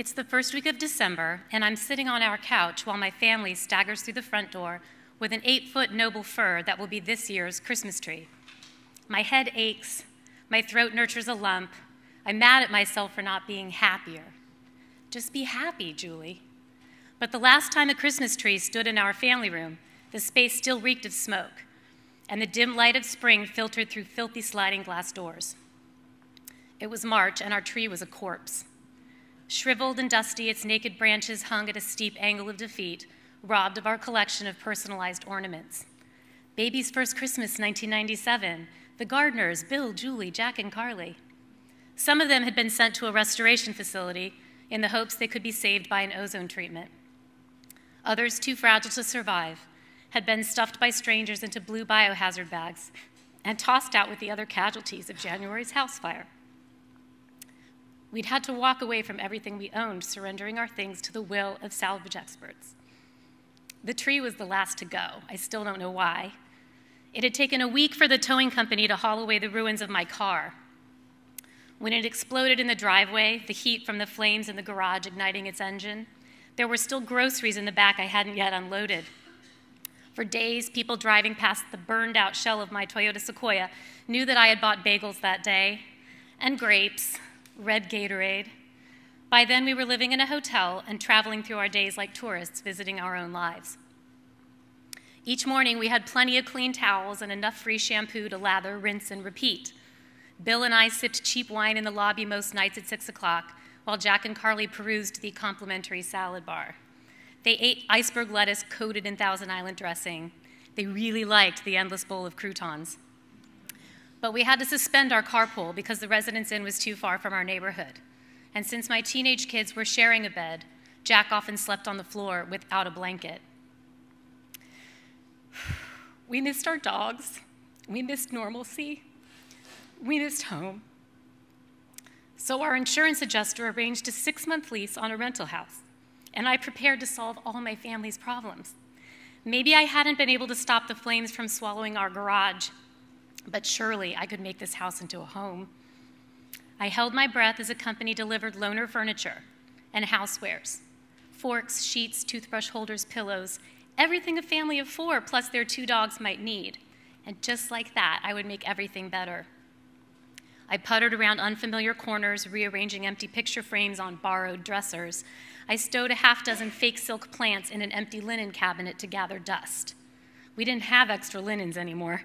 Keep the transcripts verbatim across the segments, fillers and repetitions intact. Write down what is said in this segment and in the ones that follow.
It's the first week of December, and I'm sitting on our couch while my family staggers through the front door with an eight-foot noble fir that will be this year's Christmas tree. My head aches, my throat nurtures a lump. I'm mad at myself for not being happier. Just be happy, Julie. But the last time a Christmas tree stood in our family room, the space still reeked of smoke, and the dim light of spring filtered through filthy sliding glass doors. It was March, and our tree was a corpse. Shriveled and dusty, its naked branches hung at a steep angle of defeat, robbed of our collection of personalized ornaments. Baby's first Christmas, nineteen ninety-seven, the Gardners, Bill, Julie, Jack, and Carly. Some of them had been sent to a restoration facility in the hopes they could be saved by an ozone treatment. Others, too fragile to survive, had been stuffed by strangers into blue biohazard bags and tossed out with the other casualties of January's house fire. We'd had to walk away from everything we owned, surrendering our things to the will of salvage experts. The tree was the last to go. I still don't know why. It had taken a week for the towing company to haul away the ruins of my car. When it exploded in the driveway, the heat from the flames in the garage igniting its engine, there were still groceries in the back I hadn't yet unloaded. For days, people driving past the burned-out shell of my Toyota Sequoia knew that I had bought bagels that day, and grapes, red Gatorade. By then, we were living in a hotel and traveling through our days like tourists visiting our own lives. Each morning, we had plenty of clean towels and enough free shampoo to lather, rinse, and repeat. Bill and I sipped cheap wine in the lobby most nights at six o'clock, while Jack and Carly perused the complimentary salad bar. They ate iceberg lettuce coated in Thousand Island dressing. They really liked the endless bowl of croutons. But we had to suspend our carpool because the Residence Inn was too far from our neighborhood. And since my teenage kids were sharing a bed, Jack often slept on the floor without a blanket. We missed our dogs. We missed normalcy. We missed home. So our insurance adjuster arranged a six-month lease on a rental house, and I prepared to solve all my family's problems. Maybe I hadn't been able to stop the flames from swallowing our garage, but surely I could make this house into a home. I held my breath as a company delivered loaner furniture and housewares, forks, sheets, toothbrush holders, pillows, everything a family of four plus their two dogs might need. And just like that, I would make everything better. I puttered around unfamiliar corners, rearranging empty picture frames on borrowed dressers. I stowed a half dozen fake silk plants in an empty linen cabinet to gather dust. We didn't have extra linens anymore.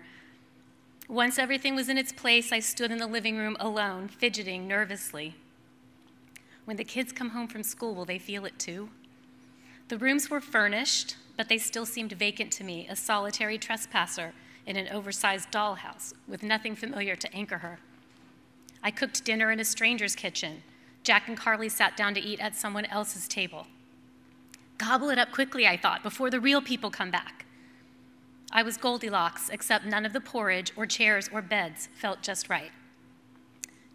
Once everything was in its place, I stood in the living room alone, fidgeting nervously. When the kids come home from school, will they feel it too? The rooms were furnished, but they still seemed vacant to me, a solitary trespasser in an oversized dollhouse with nothing familiar to anchor her. I cooked dinner in a stranger's kitchen. Jack and Carly sat down to eat at someone else's table. Gobble it up quickly, I thought, before the real people come back. I was Goldilocks, except none of the porridge or chairs or beds felt just right.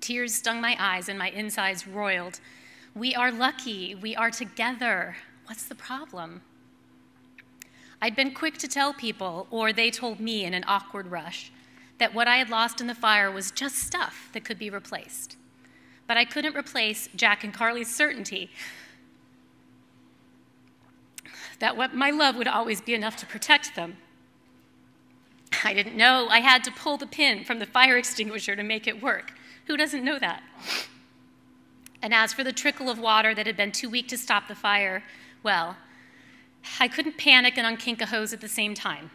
Tears stung my eyes and my insides roiled. We are lucky. We are together. What's the problem? I'd been quick to tell people, or they told me in an awkward rush, that what I had lost in the fire was just stuff that could be replaced. But I couldn't replace Jack and Carly's certainty that what my love would always be enough to protect them. I didn't know I had to pull the pin from the fire extinguisher to make it work. Who doesn't know that? And as for the trickle of water that had been too weak to stop the fire, well, I couldn't panic and unkink a hose at the same time.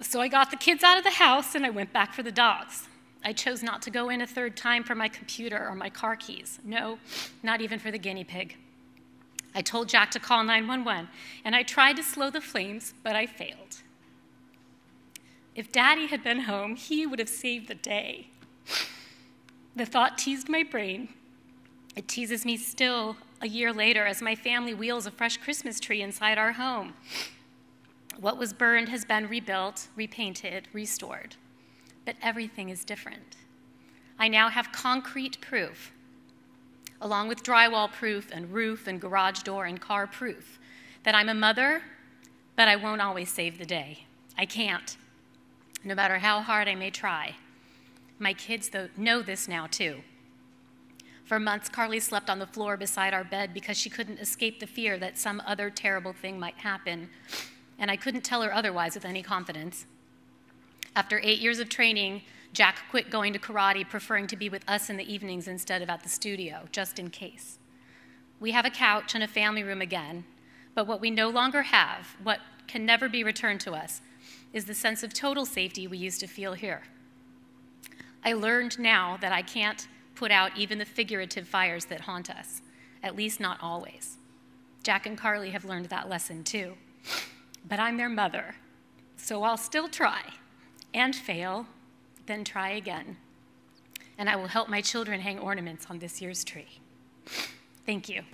So I got the kids out of the house and I went back for the dogs. I chose not to go in a third time for my computer or my car keys. No, not even for the guinea pig. I told Jack to call nine one one, and I tried to slow the flames, but I failed. If Daddy had been home, he would have saved the day. The thought teased my brain. It teases me still a year later as my family wheels a fresh Christmas tree inside our home. What was burned has been rebuilt, repainted, restored. But everything is different. I now have concrete proof, along with drywall proof and roof and garage door and car proof, that I'm a mother, but I won't always save the day. I can't, no matter how hard I may try. My kids, though, know this now, too. For months, Carly slept on the floor beside our bed because she couldn't escape the fear that some other terrible thing might happen, and I couldn't tell her otherwise with any confidence. After eight years of training, Jack quit going to karate, preferring to be with us in the evenings instead of at the studio, just in case. We have a couch and a family room again, but what we no longer have, what can never be returned to us, is the sense of total safety we used to feel here. I learned now that I can't put out even the figurative fires that haunt us, at least not always. Jack and Carly have learned that lesson too. But I'm their mother, so I'll still try and fail, then try again. And I will help my children hang ornaments on this year's tree. Thank you.